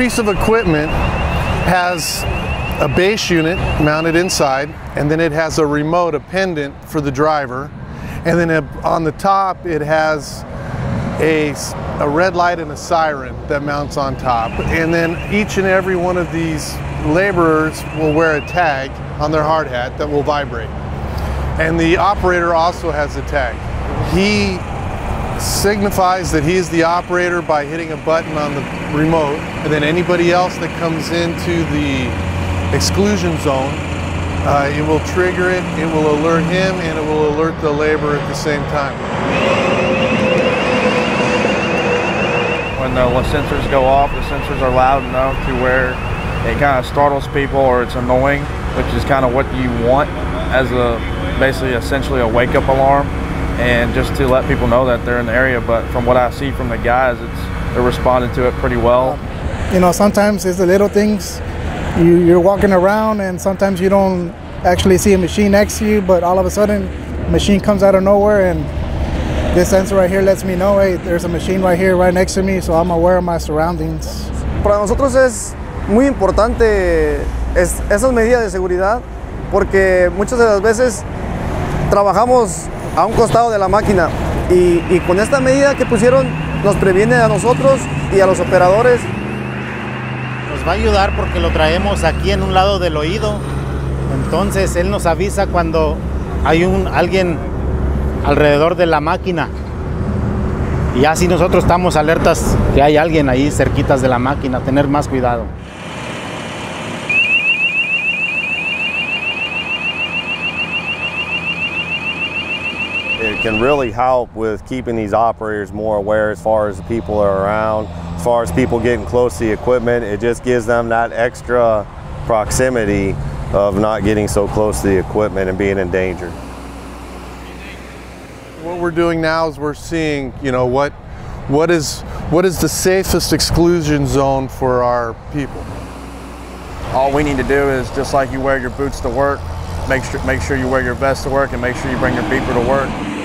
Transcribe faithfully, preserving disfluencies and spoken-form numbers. piece of equipment has a base unit mounted inside, and then it has a remote, a pendant for the driver, and then it, on the top it has a, a red light and a siren that mounts on top. And then each and every one of these laborers will wear a tag on their hard hat that will vibrate, and the operator also has a tag. He signifies that he is the operator by hitting a button on the remote, and then anybody else that comes into the exclusion zone, uh, it will trigger it, it will alert him, and it will alert the laborer at the same time. When the sensors go off, the sensors are loud enough to where it kind of startles people or it's annoying, which is kind of what you want as a, basically essentially a wake-up alarm, and just to let people know that they're in the area. But from what I see from the guys, it's, they're responding to it pretty well. You know, sometimes it's the little things. You, you're walking around and sometimes you don't actually see a machine next to you, but all of a sudden a machine comes out of nowhere, and this sensor right here lets me know, hey, there's a machine right here right next to me, so I'm aware of my surroundings. Para nosotros es muy importante es, esas medidas de seguridad, porque muchas de las veces trabajamos a un costado de la máquina, y, y con esta medida que pusieron nos previene a nosotros y a los operadores. Nos va a ayudar porque lo traemos aquí en un lado del oído, entonces él nos avisa cuando hay un, alguien alrededor de la máquina, y así nosotros estamos alertas que hay alguien ahí cerquitas de la máquina, tener más cuidado. It can really help with keeping these operators more aware as far as the people that are around. As far as people getting close to the equipment, it just gives them that extra proximity of not getting so close to the equipment and being in danger. What we're doing now is we're seeing, you know, what, what, is, what is the safest exclusion zone for our people. All we need to do is, just like you wear your boots to work, make sure, make sure you wear your vest to work, and make sure you bring your beeper to work.